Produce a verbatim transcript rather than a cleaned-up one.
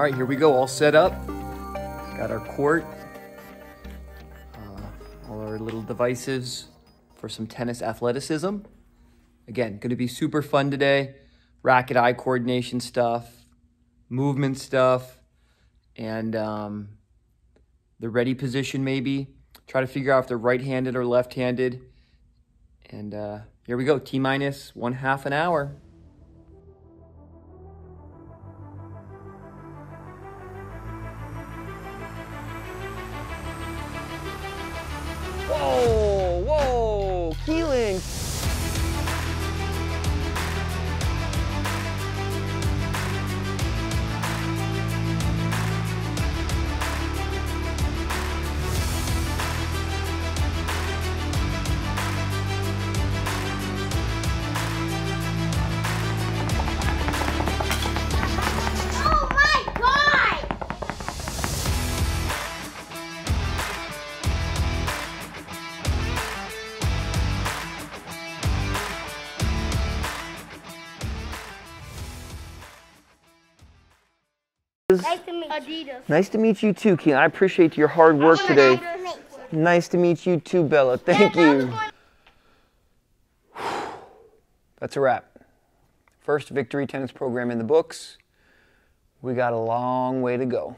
All right, here we go, all set up. Got our court, uh, all our little devices for some tennis athleticism. Again, gonna be super fun today. Racket eye coordination stuff, movement stuff, and um, the ready position maybe. Try to figure out if they're right-handed or left-handed. And uh, here we go, T-minus one half an hour. Whoa, whoa, Keeling. Nice to meet you. Nice to meet you too, Keelan. I appreciate your hard work today. Nice to meet you too, Bella. Thank you. That's a wrap. First Victory Tennis program in the books. We got a long way to go.